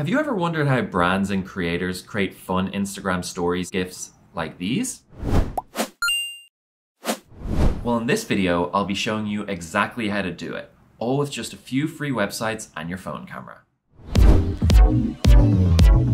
Have you ever wondered how brands and creators create fun Instagram stories, GIFs like these? Well, in this video, I'll be showing you exactly how to do it, all with just a few free websites and your phone camera.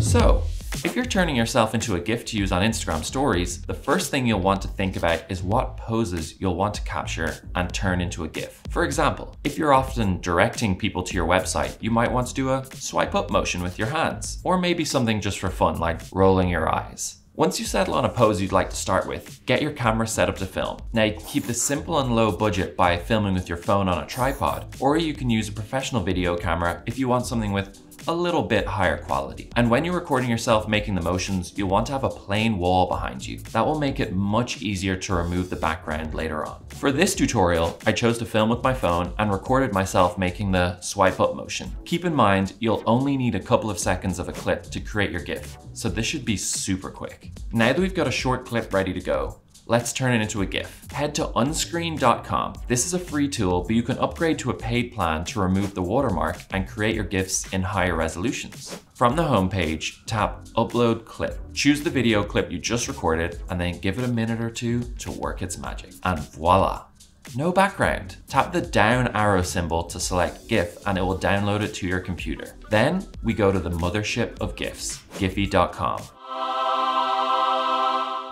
So, if you're turning yourself into a GIF to use on Instagram stories, the first thing you'll want to think about is what poses you'll want to capture and turn into a GIF. For example, if you're often directing people to your website, you might want to do a swipe up motion with your hands, or maybe something just for fun like rolling your eyes. Once you settle on a pose you'd like to start with, get your camera set up to film. Now you can keep this simple and low budget by filming with your phone on a tripod, or you can use a professional video camera if you want something with a little bit higher quality. And when you're recording yourself making the motions, you'll want to have a plain wall behind you. That will make it much easier to remove the background later on. For this tutorial, I chose to film with my phone and recorded myself making the swipe up motion. Keep in mind, you'll only need a couple of seconds of a clip to create your GIF, so this should be super quick. Now that we've got a short clip ready to go, let's turn it into a GIF. Head to unscreen.com. This is a free tool, but you can upgrade to a paid plan to remove the watermark and create your GIFs in higher resolutions. From the homepage, tap Upload Clip. Choose the video clip you just recorded and then give it a minute or two to work its magic. And voila, no background. Tap the down arrow symbol to select GIF and it will download it to your computer. Then we go to the mothership of GIFs, Giphy.com.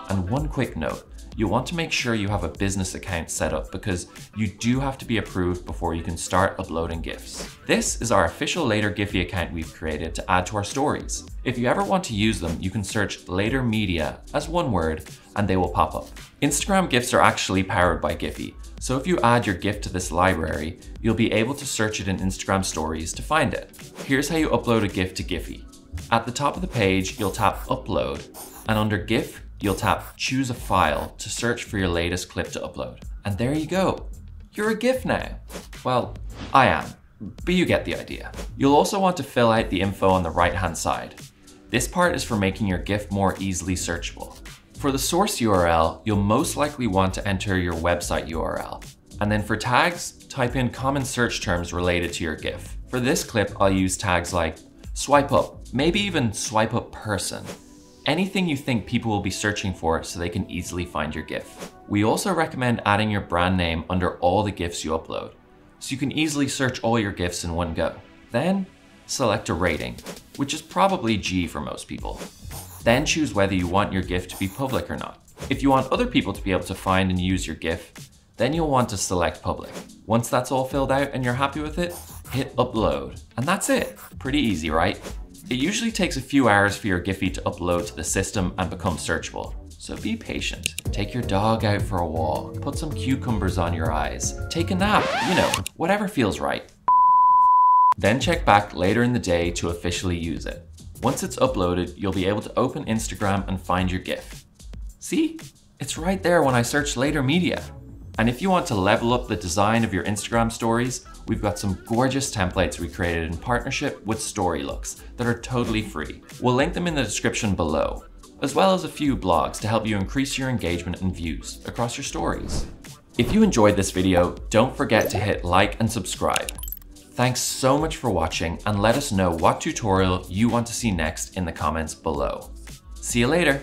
And one quick note, you'll want to make sure you have a business account set up because you do have to be approved before you can start uploading GIFs. This is our official Later Giphy account we've created to add to our stories. If you ever want to use them, you can search Later Media as one word and they will pop up. Instagram GIFs are actually powered by Giphy, so if you add your GIF to this library, you'll be able to search it in Instagram stories to find it. Here's how you upload a GIF to Giphy. At the top of the page, you'll tap Upload, and under GIF, you'll tap Choose a File to search for your latest clip to upload. And there you go. You're a GIF now. Well, I am, but you get the idea. You'll also want to fill out the info on the right-hand side. This part is for making your GIF more easily searchable. For the source URL, you'll most likely want to enter your website URL. And then for tags, type in common search terms related to your GIF. For this clip, I'll use tags like swipe up, maybe even swipe up person. Anything you think people will be searching for so they can easily find your GIF. We also recommend adding your brand name under all the GIFs you upload, so you can easily search all your GIFs in one go. Then select a rating, which is probably G for most people. Then choose whether you want your GIF to be public or not. If you want other people to be able to find and use your GIF, then you'll want to select public. Once that's all filled out and you're happy with it, hit upload. And that's it. Pretty easy, right? It usually takes a few hours for your Giphy to upload to the system and become searchable, so be patient. Take your dog out for a walk, put some cucumbers on your eyes, take a nap, you know, whatever feels right. Then check back later in the day to officially use it. Once it's uploaded, you'll be able to open Instagram and find your GIF. See? It's right there when I search Later Media. And if you want to level up the design of your Instagram stories, we've got some gorgeous templates we created in partnership with Storylooks that are totally free. We'll link them in the description below, as well as a few blogs to help you increase your engagement and views across your stories. If you enjoyed this video, don't forget to hit like and subscribe. Thanks so much for watching and let us know what tutorial you want to see next in the comments below. See you later.